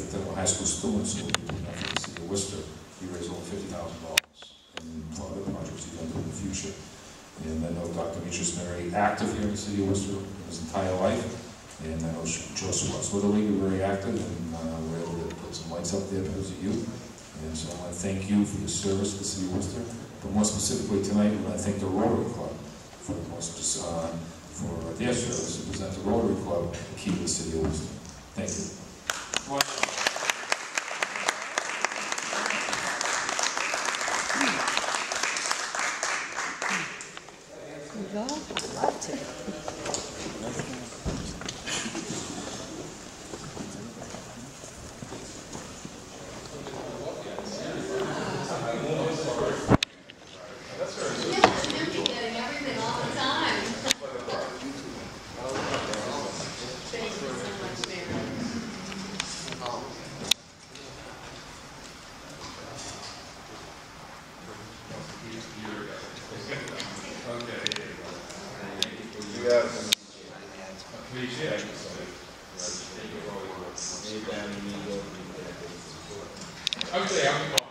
if they were high school students who did nothing in the city of Worcester, he raised over $50,000 in one of the projects he's done in the future. And I know Dr. Mitra has been very active here in the city of Worcester his entire life. And I know Joseph Russell was very active, and we were able to put some lights up there because of you. And so I want to thank you for your service to the city of Worcester. But more specifically tonight, I want to thank the Rotary Club for their service to present the Rotary Club the key to the city of Worcester. Thank you. Well, okay, I'm